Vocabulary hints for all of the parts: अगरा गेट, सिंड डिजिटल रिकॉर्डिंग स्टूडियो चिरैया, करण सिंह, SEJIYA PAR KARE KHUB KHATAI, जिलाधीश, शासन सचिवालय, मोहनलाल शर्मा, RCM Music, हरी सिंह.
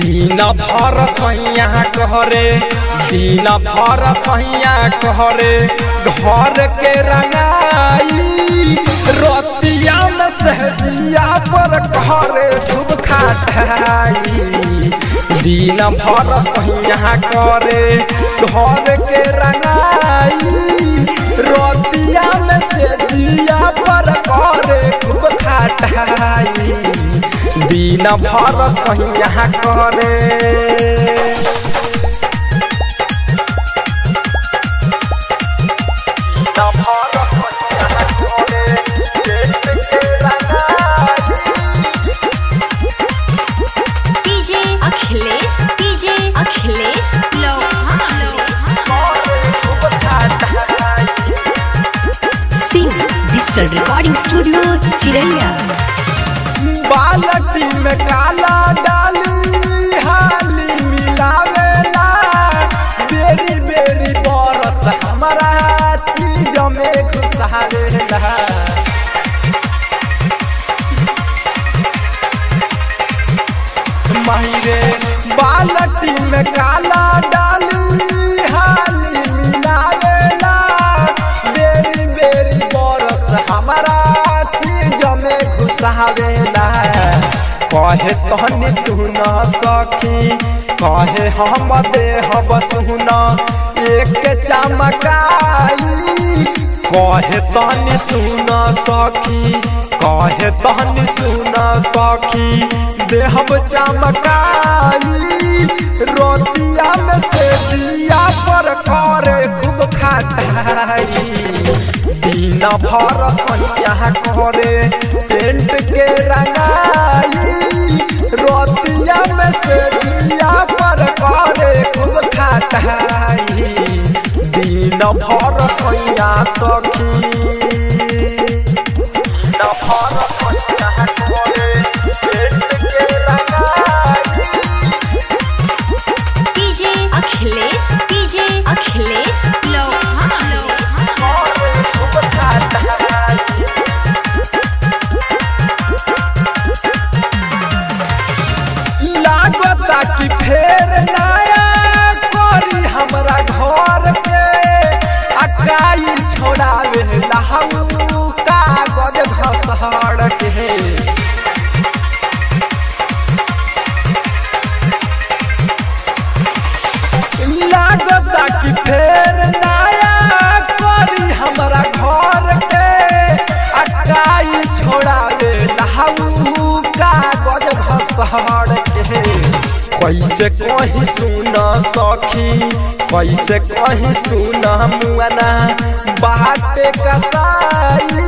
दिन भर सैया कहरे, दिन भर सैया कहरे, घर के रंगाई रतिया में सहजिया पर कहरे खूब खटाई। दिन भर सैया कहरे, घर के रंगाई रतिया में सहजिया पर कहरे खूब खटाई। दिन भर सैया करे। सिंड डिजिटल रिकॉर्डिंग स्टूडियो चिरैया। बाल्टी में काला डाली हाली मिलावेला, बेरी बेरी बरस हमारा चीज में खुशहालेला। माहिरे बाल्टी में काला डाली हाली मिलावेला, बेरी बेरी बरस हमारा चीज में खुशहालेला। कहे तहनी सुना सखी, कहे हम देहब सुना एक चमकाई। कहे तहनी सुना सखी, कहे तहनी सुना सखी, देहब चमकाई। रोटिया में सेजिया पर करे खूब खटाई। दिन भर सैया करे, पेंट के रंगाई रतिया में सेजिया पर करे खूब खटाई। दिन भर सैया सखी, दिन भर सैया करे, पेंट के रंगाई। डीजे अखिलेश, डीजे अखिलेश कैसे कहीं सुना सखी, कैसे कहीं सुना मुआना बात कसाई।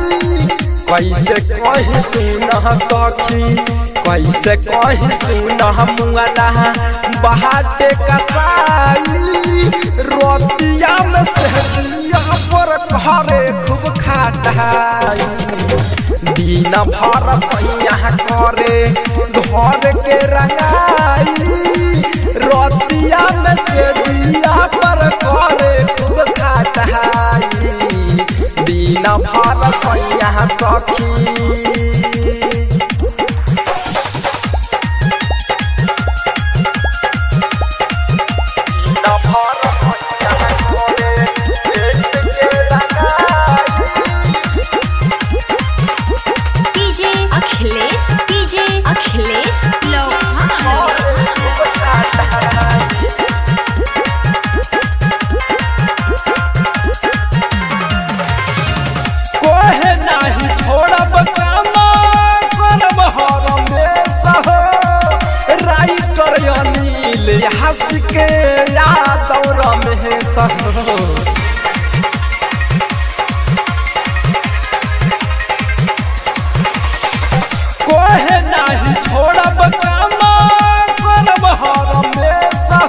कैसे कहीं सुना सखी, कैसे कहीं सुना मुआना बात कसाई। रोटिया में सेजिया पर करे खूब खटाई। दिन भर सैया करे, घर के रंगाई रतिया में सेजिया पर करे खूब खटाई। दिन भर सैया सखी। कोहे नहीं छोड़ब काम। तोहे नाही छोड़ब कामा करब हमेशा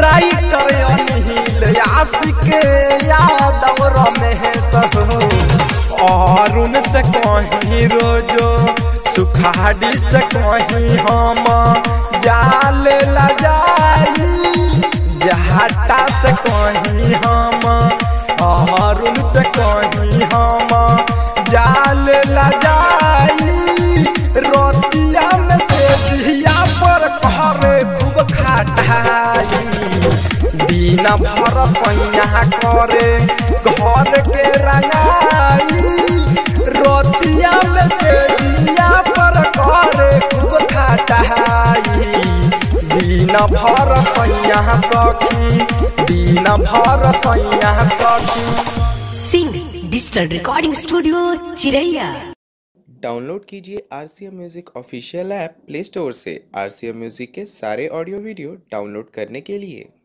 राइटर अनहील आशिक याद और महेश अरुण से कहीं रोजो सुखाड़ी से कहीं हम जाले ला जाई जहाटा से कहीं हम अरुण से कहीं हम जाले ला जाई रोटिया में सेजिया पर करे खूब खटाई दिन भर सैया करे घर के रंगाई रोटिया में सेजिया पर करे खूब खटाई दिन भर सैया सखी दिन भर सैया सखी। सिंड डिजिटल रिकॉर्डिंग स्टूडियो चिरैया। डाउनलोड कीजिए RCM music official app play store से। आरसीएम म्यूजिक के सारे ऑडियो वीडियो डाउनलोड करने के लिए